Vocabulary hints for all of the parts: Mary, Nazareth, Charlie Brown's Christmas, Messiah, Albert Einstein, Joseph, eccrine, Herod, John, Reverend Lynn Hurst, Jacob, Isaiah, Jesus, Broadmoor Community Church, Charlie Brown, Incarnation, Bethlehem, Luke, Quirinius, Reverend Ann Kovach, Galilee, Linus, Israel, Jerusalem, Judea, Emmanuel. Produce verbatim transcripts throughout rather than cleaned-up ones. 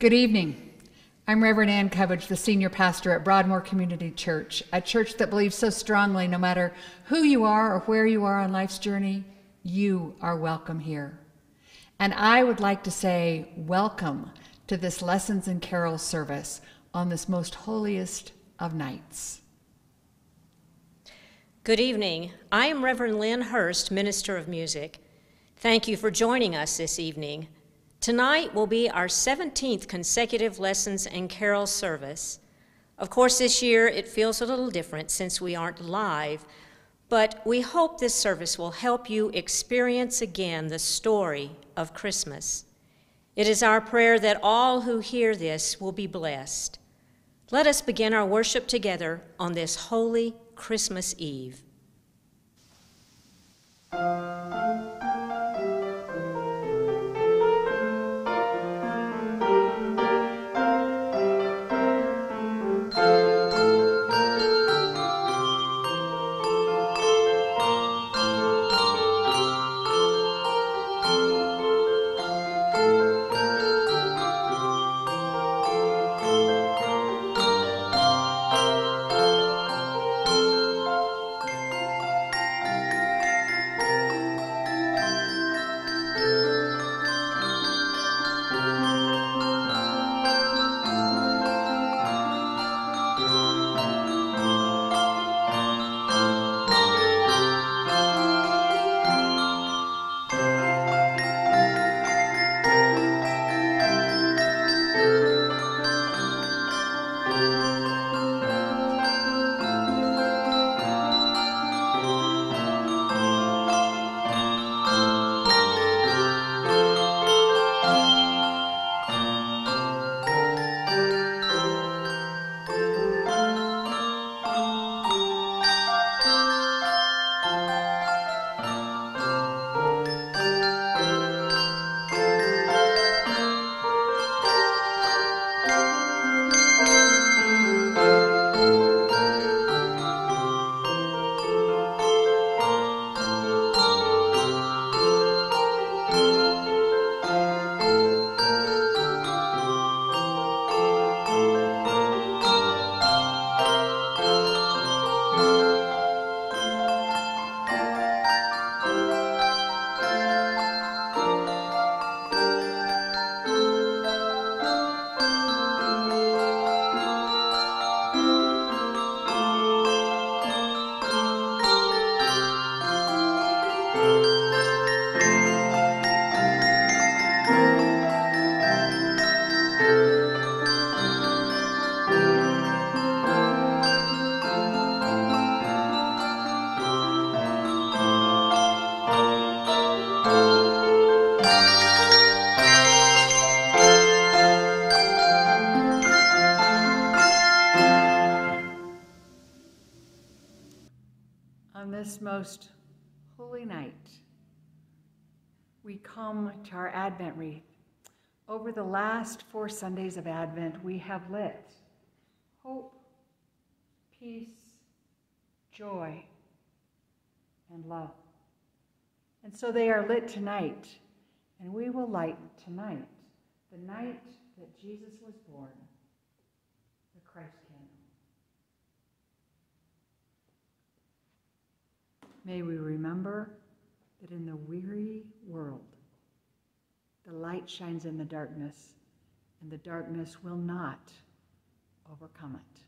Good evening. I'm Reverend Ann Kovach, the senior pastor at Broadmoor Community Church, a church that believes so strongly no matter who you are or where you are on life's journey, you are welcome here. And I would like to say welcome to this Lessons and Carols service on this most holiest of nights. Good evening. I am Reverend Lynn Hurst, Minister of Music. Thank you for joining us this evening. Tonight will be our seventeenth consecutive Lessons and Carols service. Of course, this year it feels a little different since we aren't live, but we hope this service will help you experience again the story of Christmas. It is our prayer that all who hear this will be blessed. Let us begin our worship together on this holy Christmas Eve. Most holy night, we come to our Advent wreath. Over the last four Sundays of Advent, we have lit hope, peace, joy, and love. And so they are lit tonight, and we will light tonight, the night that Jesus was born, the Christ candle. May we remember that in the weary world, the light shines in the darkness, and the darkness will not overcome it.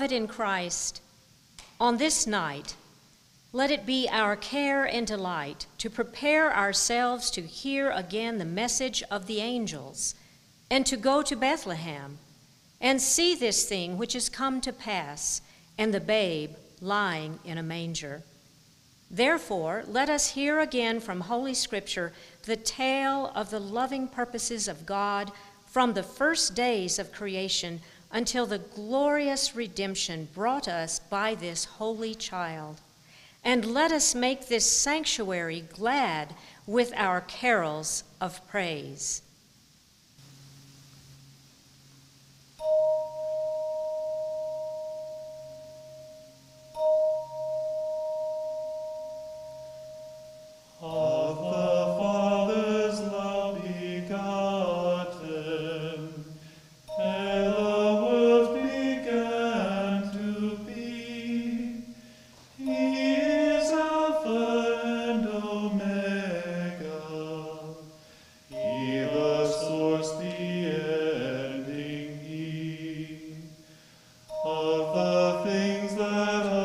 beloved in Christ, on this night, let it be our care and delight to prepare ourselves to hear again the message of the angels and to go to Bethlehem and see this thing which has come to pass and the babe lying in a manger. Therefore, let us hear again from Holy Scripture the tale of the loving purposes of God from the first days of creation until the glorious redemption brought us by this holy child. And let us make this sanctuary glad with our carols of praise. Of the Father's love begotten, and the world began to be. He is Alpha and Omega, He the source, the ending He, of the things that are.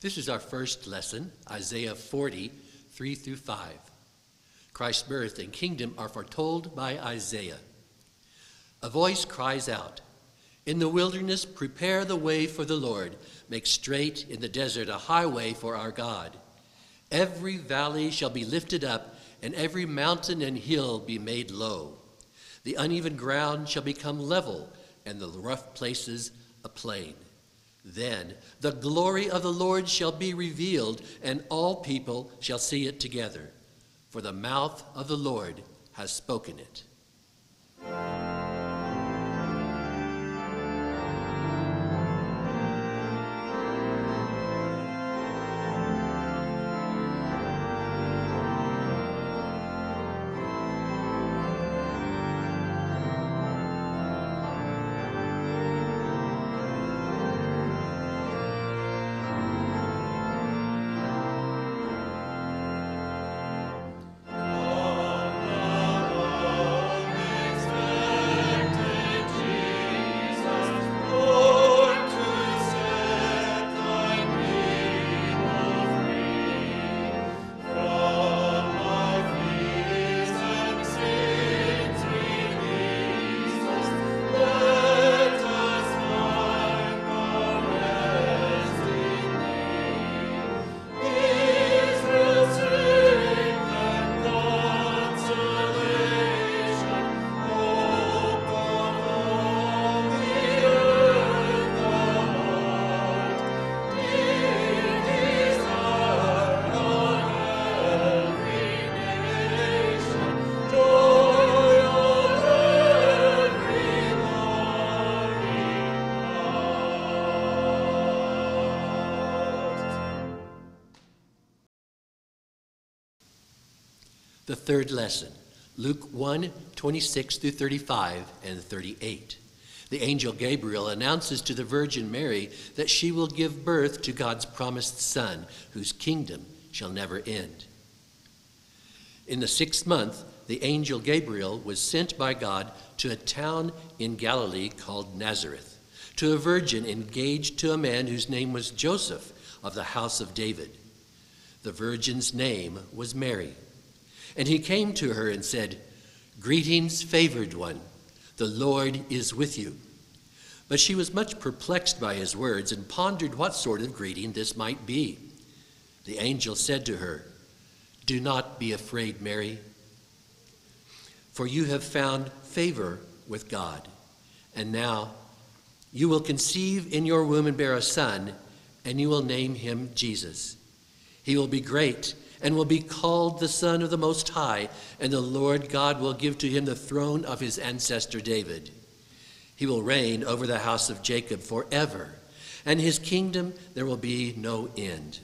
This is our first lesson, Isaiah forty, three through five. Christ's birth and kingdom are foretold by Isaiah. A voice cries out, "In the wilderness, prepare the way for the Lord. Make straight in the desert a highway for our God. Every valley shall be lifted up, and every mountain and hill be made low. The uneven ground shall become level, and the rough places a plain. Then the glory of the Lord shall be revealed, and all people shall see it together. For the mouth of the Lord has spoken it." The third lesson, Luke one, twenty-six through thirty-five and thirty-eight. The angel Gabriel announces to the Virgin Mary that she will give birth to God's promised Son, whose kingdom shall never end. In the sixth month, the angel Gabriel was sent by God to a town in Galilee called Nazareth, to a virgin engaged to a man whose name was Joseph, of the house of David. The virgin's name was Mary. And he came to her and said, "Greetings, favored one, the Lord is with you." But she was much perplexed by his words and pondered what sort of greeting this might be. The angel said to her, "Do not be afraid, Mary, for you have found favor with God. And now you will conceive in your womb and bear a son, and you will name him Jesus. He will be great and will be called the Son of the Most High, and the Lord God will give to him the throne of his ancestor David. He will reign over the house of Jacob forever, and his kingdom there will be no end."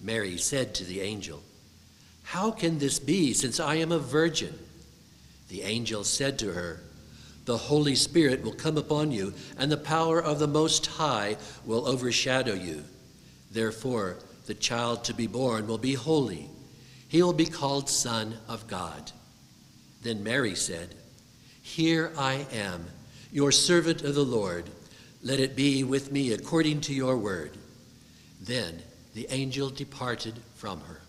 Mary said to the angel, "How can this be, since I am a virgin?" The angel said to her, "The Holy Spirit will come upon you, and the power of the Most High will overshadow you. Therefore, the child to be born will be holy. He will be called Son of God." Then Mary said, "Here I am, your servant of the Lord. Let it be with me according to your word." Then the angel departed from her.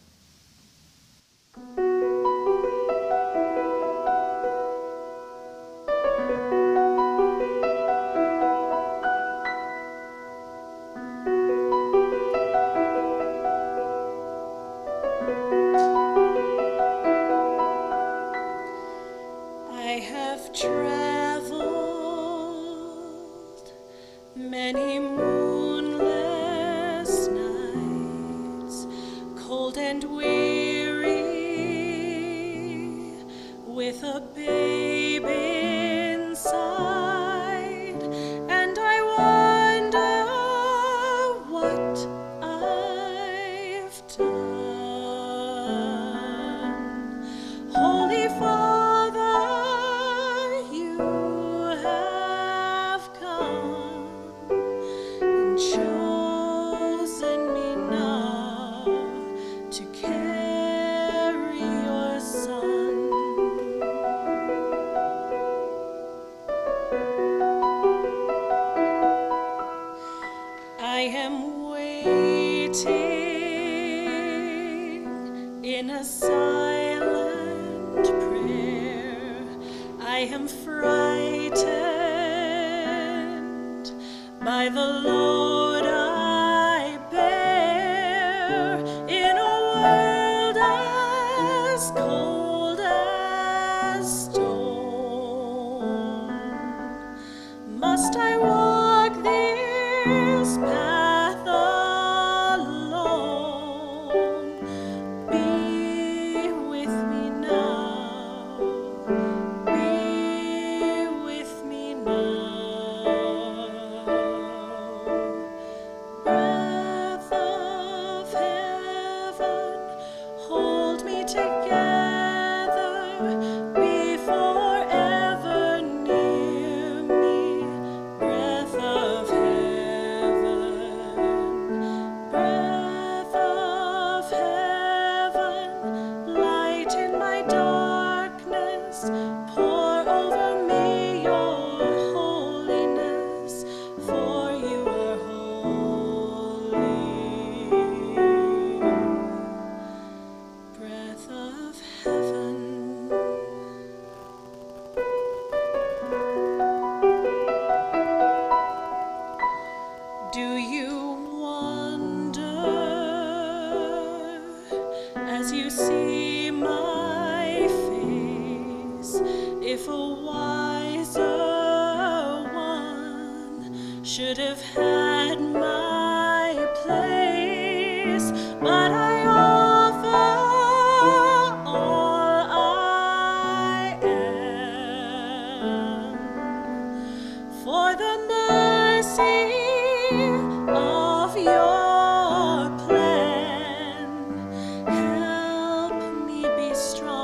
Strong.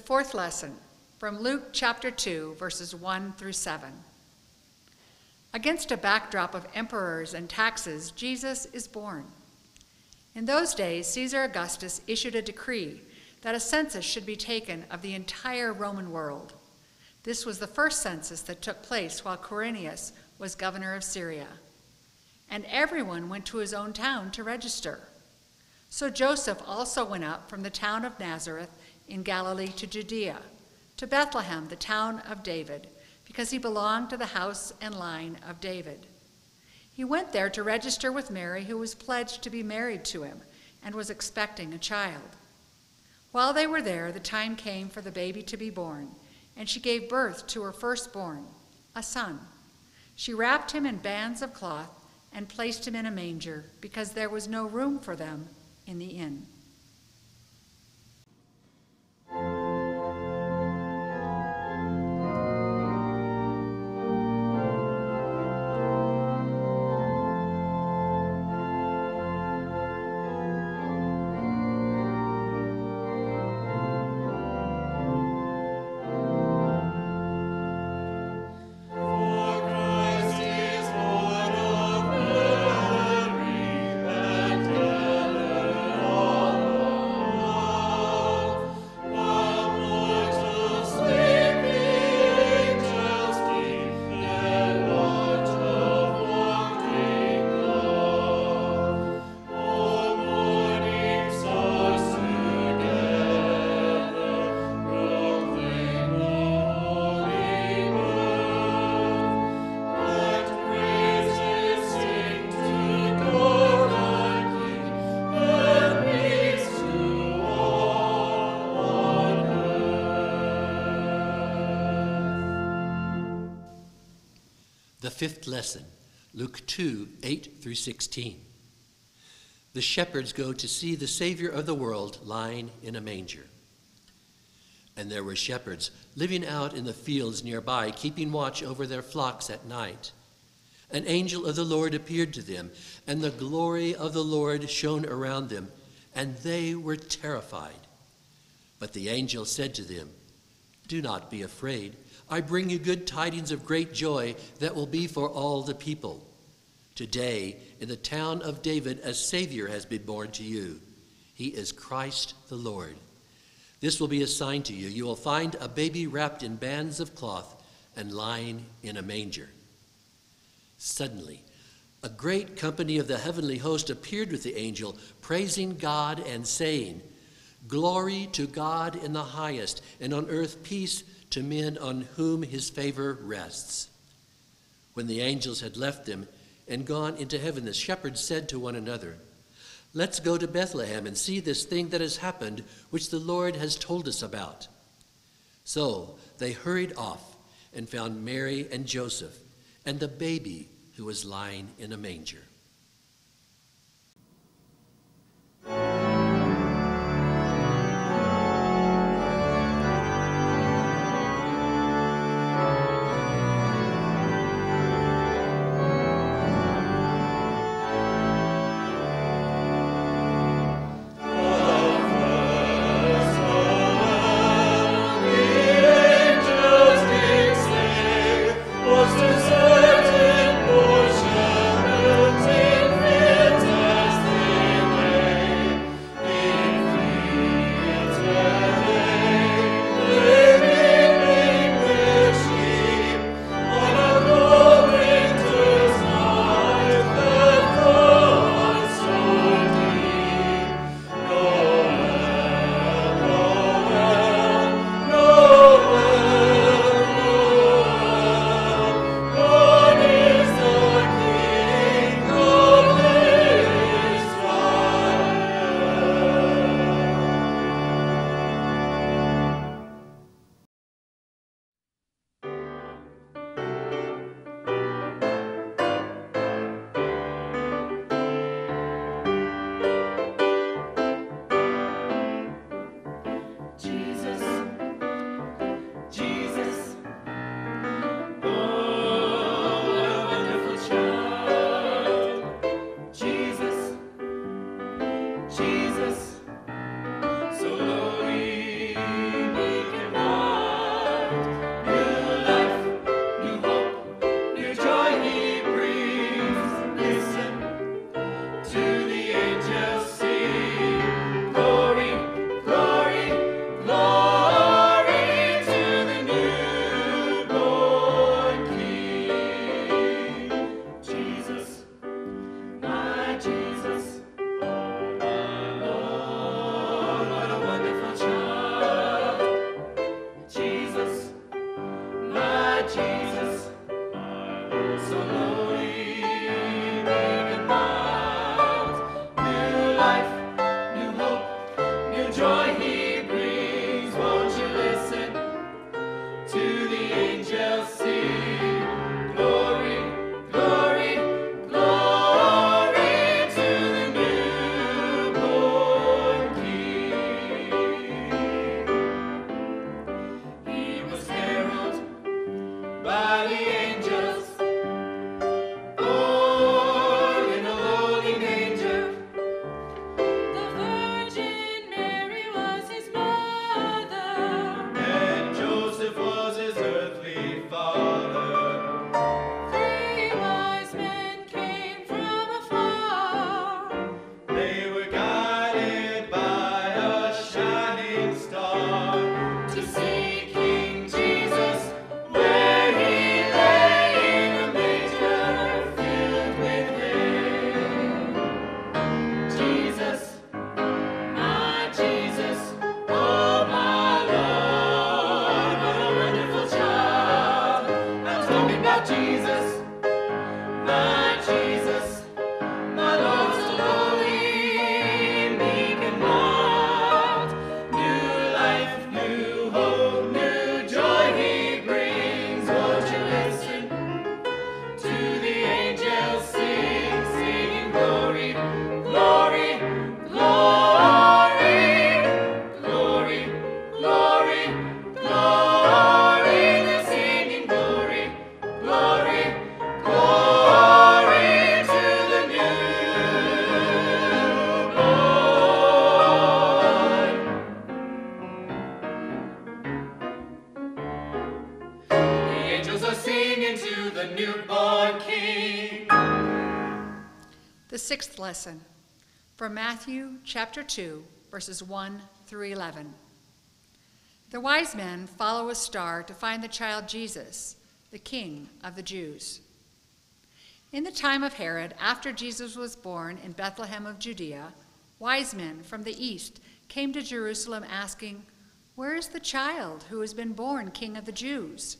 The fourth lesson, from Luke chapter two, verses one through seven. Against a backdrop of emperors and taxes, Jesus is born. In those days, Caesar Augustus issued a decree that a census should be taken of the entire Roman world. This was the first census that took place while Quirinius was governor of Syria. And everyone went to his own town to register. So Joseph also went up from the town of Nazareth in Galilee to Judea, to Bethlehem, the town of David, because he belonged to the house and line of David. He went there to register with Mary, who was pledged to be married to him and was expecting a child. While they were there, the time came for the baby to be born, and she gave birth to her firstborn, a son. She wrapped him in bands of cloth and placed him in a manger, because there was no room for them in the inn. Fifth lesson, Luke two, eight through sixteen. The shepherds go to see the Savior of the world lying in a manger. And there were shepherds living out in the fields nearby, keeping watch over their flocks at night. An angel of the Lord appeared to them, and the glory of the Lord shone around them, and they were terrified. But the angel said to them, "Do not be afraid. I bring you good tidings of great joy that will be for all the people. Today, in the town of David, a Savior has been born to you. He is Christ the Lord. This will be a sign to you. You will find a baby wrapped in bands of cloth and lying in a manger." Suddenly, a great company of the heavenly host appeared with the angel, praising God and saying, "Glory to God in the highest, and on earth peace to men on whom his favor rests." When the angels had left them and gone into heaven, the shepherds said to one another, "Let's go to Bethlehem and see this thing that has happened, which the Lord has told us about." So they hurried off and found Mary and Joseph and the baby who was lying in a manger. Thank you. Sixth lesson, from Matthew chapter two, verses one through eleven. The wise men follow a star to find the child Jesus, the King of the Jews. In the time of Herod, after Jesus was born in Bethlehem of Judea, wise men from the east came to Jerusalem asking, "Where is the child who has been born King of the Jews?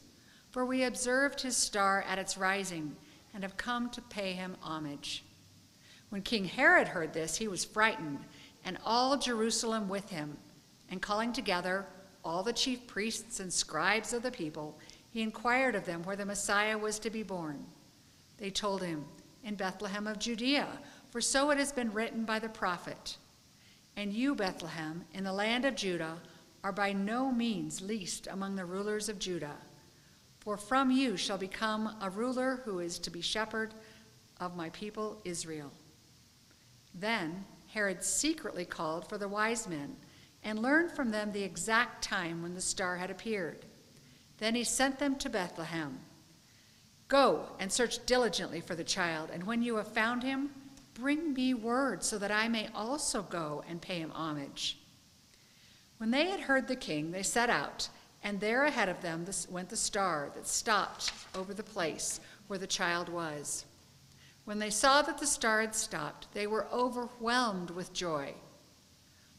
For we observed his star at its rising and have come to pay him homage." When King Herod heard this, he was frightened, and all Jerusalem with him. And calling together all the chief priests and scribes of the people, he inquired of them where the Messiah was to be born. They told him, "In Bethlehem of Judea, for so it has been written by the prophet. And you, Bethlehem, in the land of Judah, are by no means least among the rulers of Judah. For from you shall become a ruler who is to be shepherd of my people Israel." Then Herod secretly called for the wise men and learned from them the exact time when the star had appeared. Then he sent them to Bethlehem. "Go and search diligently for the child, and when you have found him, bring me word so that I may also go and pay him homage." When they had heard the king, they set out, and there ahead of them went the star that stopped over the place where the child was. When they saw that the star had stopped, they were overwhelmed with joy.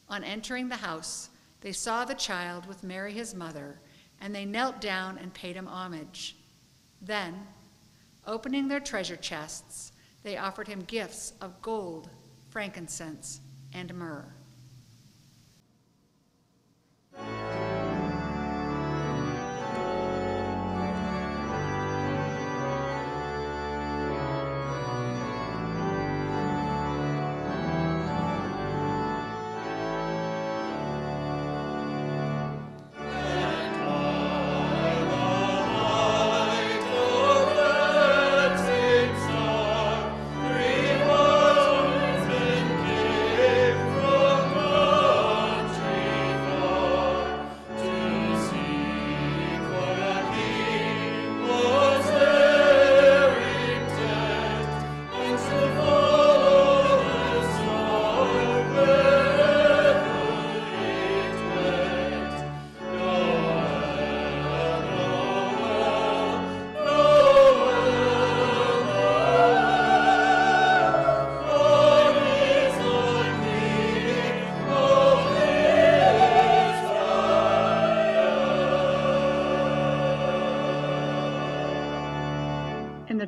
On entering the house, they saw the child with Mary his mother, and they knelt down and paid him homage. Then, opening their treasure chests, they offered him gifts of gold, frankincense, and myrrh.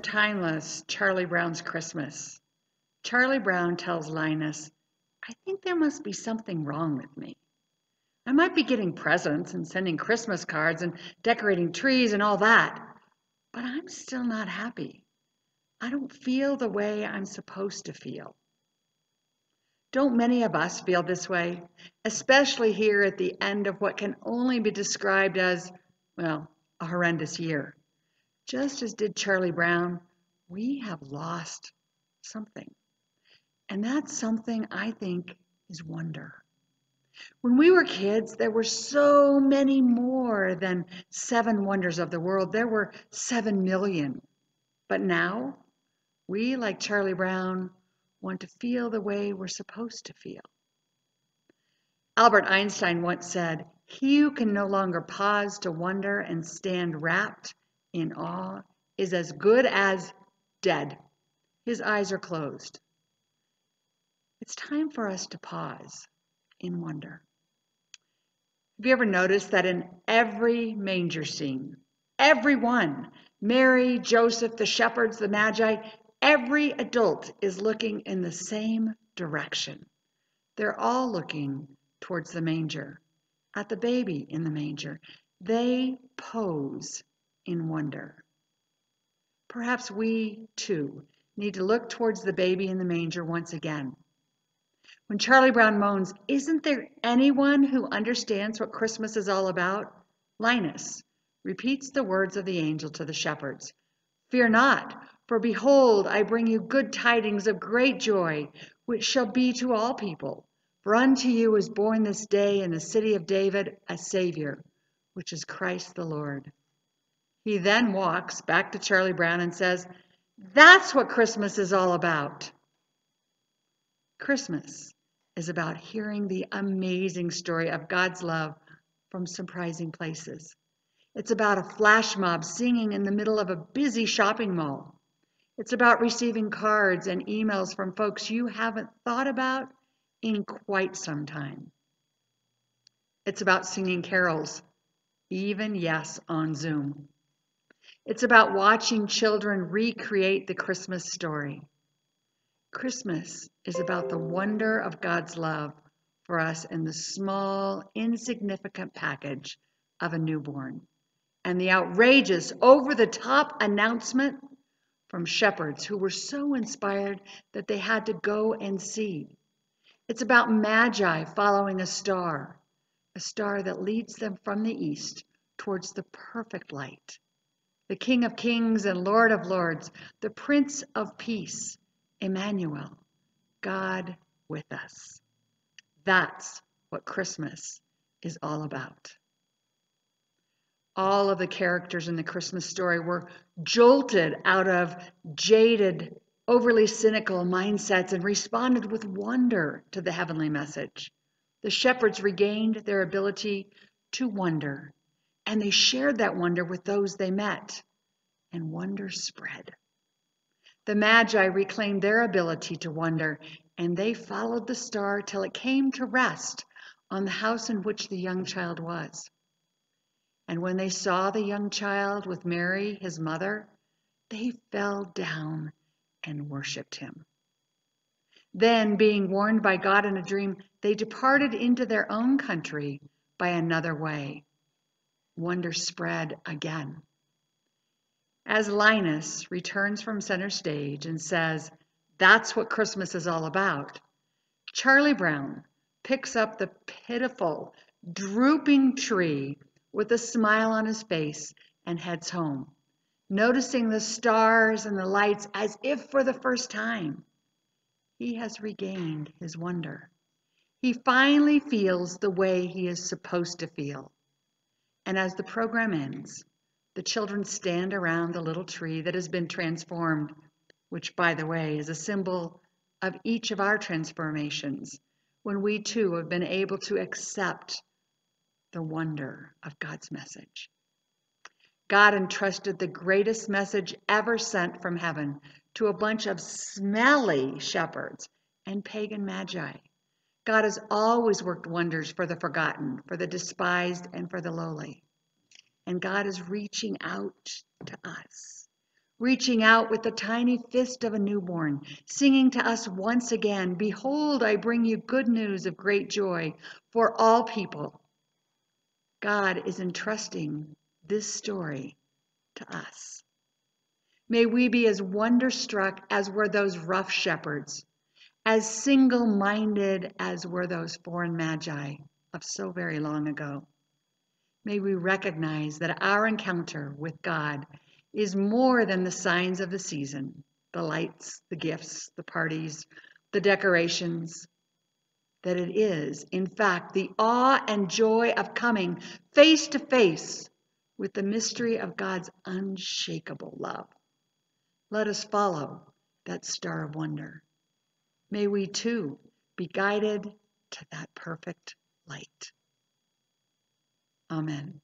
Timeless Charlie Brown's Christmas. Charlie Brown tells Linus, "I think there must be something wrong with me. I might be getting presents and sending Christmas cards and decorating trees and all that, but I'm still not happy. I don't feel the way I'm supposed to feel." Don't many of us feel this way, especially here at the end of what can only be described as, well, a horrendous year? just as did Charlie Brown, we have lost something. And that something, I think, is wonder. When we were kids, there were so many more than seven wonders of the world. There were seven million. But now, we, like Charlie Brown, want to feel the way we're supposed to feel. Albert Einstein once said, "He who can no longer pause to wonder and stand wrapped in awe is as good as dead. His eyes are closed." It's time for us to pause in wonder. Have you ever noticed that in every manger scene, everyone, Mary, Joseph, the shepherds, the magi, every adult is looking in the same direction. They're all looking towards the manger, at the baby in the manger. They pose in wonder. Perhaps we, too, need to look towards the baby in the manger once again. When Charlie Brown moans, "Isn't there anyone who understands what Christmas is all about?" Linus repeats the words of the angel to the shepherds. "Fear not, for behold, I bring you good tidings of great joy, which shall be to all people. For unto you is born this day in the city of David a Savior, which is Christ the Lord." He then walks back to Charlie Brown and says, "That's what Christmas is all about." Christmas is about hearing the amazing story of God's love from surprising places. It's about a flash mob singing in the middle of a busy shopping mall. It's about receiving cards and emails from folks you haven't thought about in quite some time. It's about singing carols, even, yes, on Zoom. It's about watching children recreate the Christmas story. Christmas is about the wonder of God's love for us in the small, insignificant package of a newborn, and the outrageous, over-the-top announcement from shepherds who were so inspired that they had to go and see. It's about magi following a star, a star that leads them from the east towards the perfect light, the King of Kings and Lord of Lords, the Prince of Peace, Emmanuel, God with us. That's what Christmas is all about. All of the characters in the Christmas story were jolted out of jaded, overly cynical mindsets and responded with wonder to the heavenly message. The shepherds regained their ability to wonder, and they shared that wonder with those they met, and wonder spread. The Magi reclaimed their ability to wonder, and they followed the star till it came to rest on the house in which the young child was. And when they saw the young child with Mary, his mother, they fell down and worshipped him. Then, being warned by God in a dream, they departed into their own country by another way. Wonder spread again. As Linus returns from center stage and says, "That's what Christmas is all about," Charlie Brown picks up the pitiful, drooping tree with a smile on his face and heads home, noticing the stars and the lights as if for the first time. He has regained his wonder. He finally feels the way he is supposed to feel. And as the program ends, the children stand around the little tree that has been transformed, which, by the way, is a symbol of each of our transformations, when we too have been able to accept the wonder of God's message. God entrusted the greatest message ever sent from heaven to a bunch of smelly shepherds and pagan magi. God has always worked wonders for the forgotten, for the despised, and for the lowly. And God is reaching out to us, reaching out with the tiny fist of a newborn, singing to us once again, "Behold, I bring you good news of great joy for all people." God is entrusting this story to us. May we be as wonderstruck as were those rough shepherds, as single-minded as were those foreign magi of so very long ago. May we recognize that our encounter with God is more than the signs of the season, the lights, the gifts, the parties, the decorations, that it is, in fact, the awe and joy of coming face to face with the mystery of God's unshakable love. Let us follow that star of wonder. May we too be guided to that perfect light. Amen.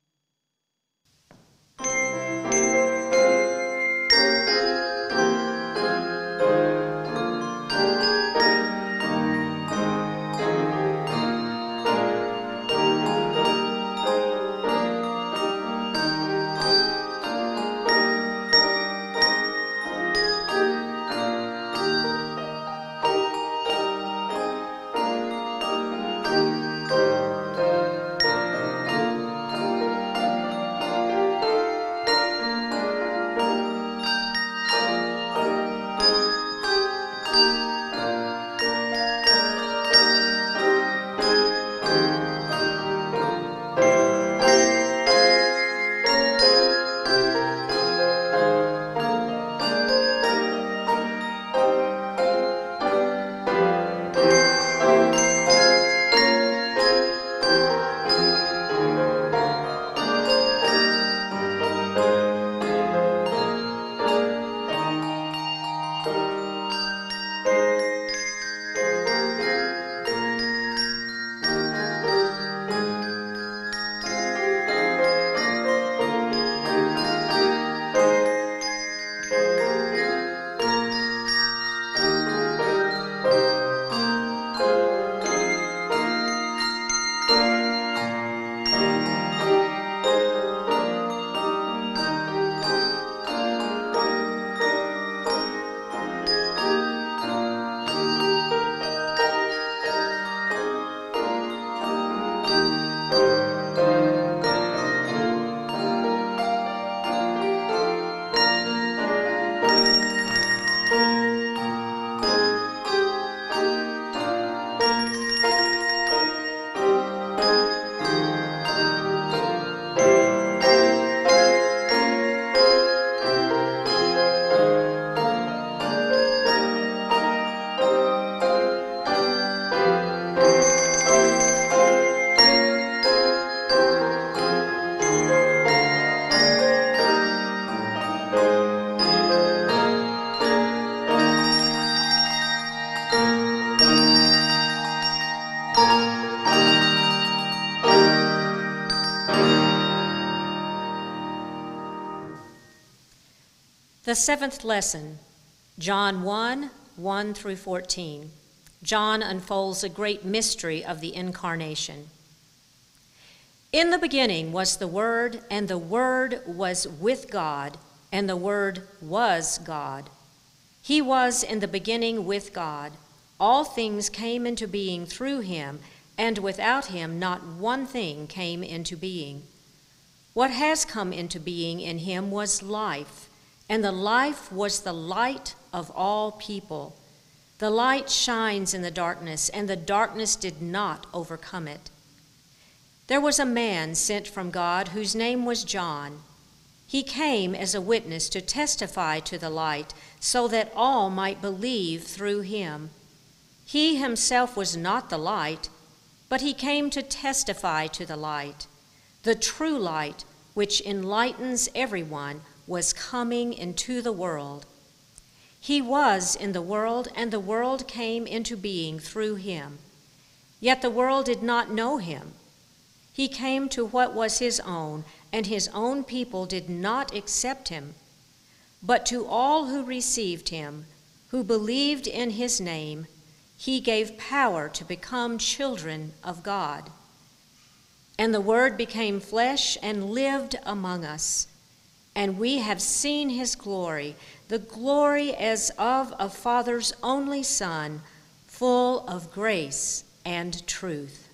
The seventh lesson, John one, one through fourteen. John unfolds a great mystery of the Incarnation. In the beginning was the Word, and the Word was with God, and the Word was God. He was in the beginning with God. All things came into being through him, and without him not one thing came into being. What has come into being in him was life, and the life was the light of all people. The light shines in the darkness, and the darkness did not overcome it. There was a man sent from God whose name was John. He came as a witness to testify to the light, so that all might believe through him. He himself was not the light, but he came to testify to the light. The true light, which enlightens everyone, was coming into the world. He was in the world, and the world came into being through him. Yet the world did not know him. He came to what was his own, and his own people did not accept him. But to all who received him, who believed in his name, he gave power to become children of God. And the Word became flesh and lived among us. And we have seen his glory, the glory as of a Father's only Son, full of grace and truth.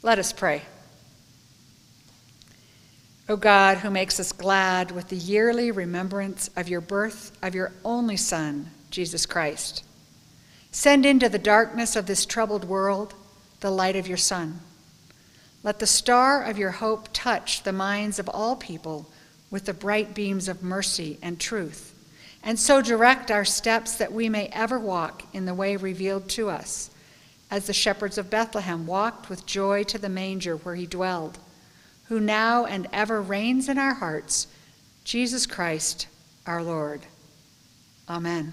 Let us pray. O God, who makes us glad with the yearly remembrance of your birth of your only Son, Jesus Christ, send into the darkness of this troubled world the light of your Son. Let the star of your hope touch the minds of all people with the bright beams of mercy and truth, and so direct our steps that we may ever walk in the way revealed to us, as the shepherds of Bethlehem walked with joy to the manger where he dwelled, who now and ever reigns in our hearts, Jesus Christ, our Lord. Amen.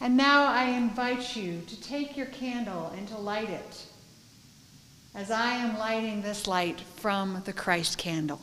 And now I invite you to take your candle and to light it, as I am lighting this light from the Christ candle.